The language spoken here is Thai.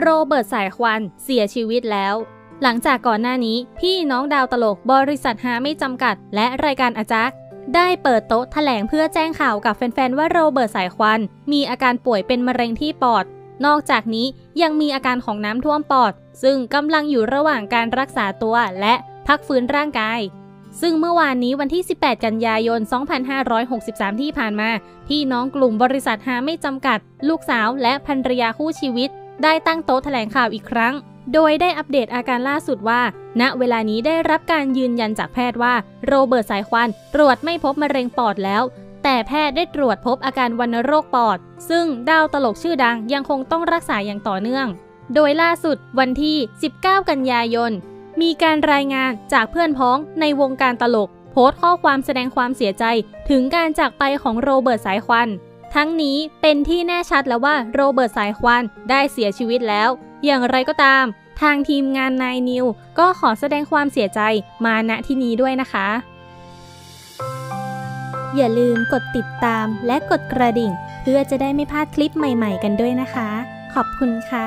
โรเบิร์ตสายควันเสียชีวิตแล้วหลังจากก่อนหน้านี้พี่น้องดาวตลกบริษัทฮาไม่จำกัดและรายการอาจักได้เปิดโต๊ะแถลงเพื่อแจ้งข่าวกับแฟนๆว่าโรเบิร์ตสายควันมีอาการป่วยเป็นมะเร็งที่ปอดนอกจากนี้ยังมีอาการของน้ำท่วมปอดซึ่งกำลังอยู่ระหว่างการรักษาตัวและพักฟื้นร่างกายซึ่งเมื่อวานนี้วันที่18กันยายน2563ที่ผ่านมาพี่น้องกลุ่มบริษัทฮาไม่จำกัดลูกสาวและภรรยาคู่ชีวิตได้ตั้งโต๊ะแถลงข่าวอีกครั้งโดยได้อัปเดตอาการล่าสุดว่าณเวลานี้ได้รับการยืนยันจากแพทย์ว่าโรเบิร์ตสายควันตรวจไม่พบมะเร็งปอดแล้วแต่แพทย์ได้ตรวจพบอาการวัณโรคปอดซึ่งดาวตลกชื่อดังยังคงต้องรักษาอย่างต่อเนื่องโดยล่าสุดวันที่19กันยายนมีการรายงานจากเพื่อนพ้องในวงการตลกโพสต์ข้อความแสดงความเสียใจถึงการจากไปของโรเบิร์ตสายควันทั้งนี้เป็นที่แน่ชัดแล้วว่าโรเบิร์ตสายควันได้เสียชีวิตแล้วอย่างไรก็ตามทางทีมงาน 9NEWS ก็ขอแสดงความเสียใจมาณที่นี้ด้วยนะคะอย่าลืมกดติดตามและกดกระดิ่งเพื่อจะได้ไม่พลาดคลิปใหม่ๆกันด้วยนะคะขอบคุณค่ะ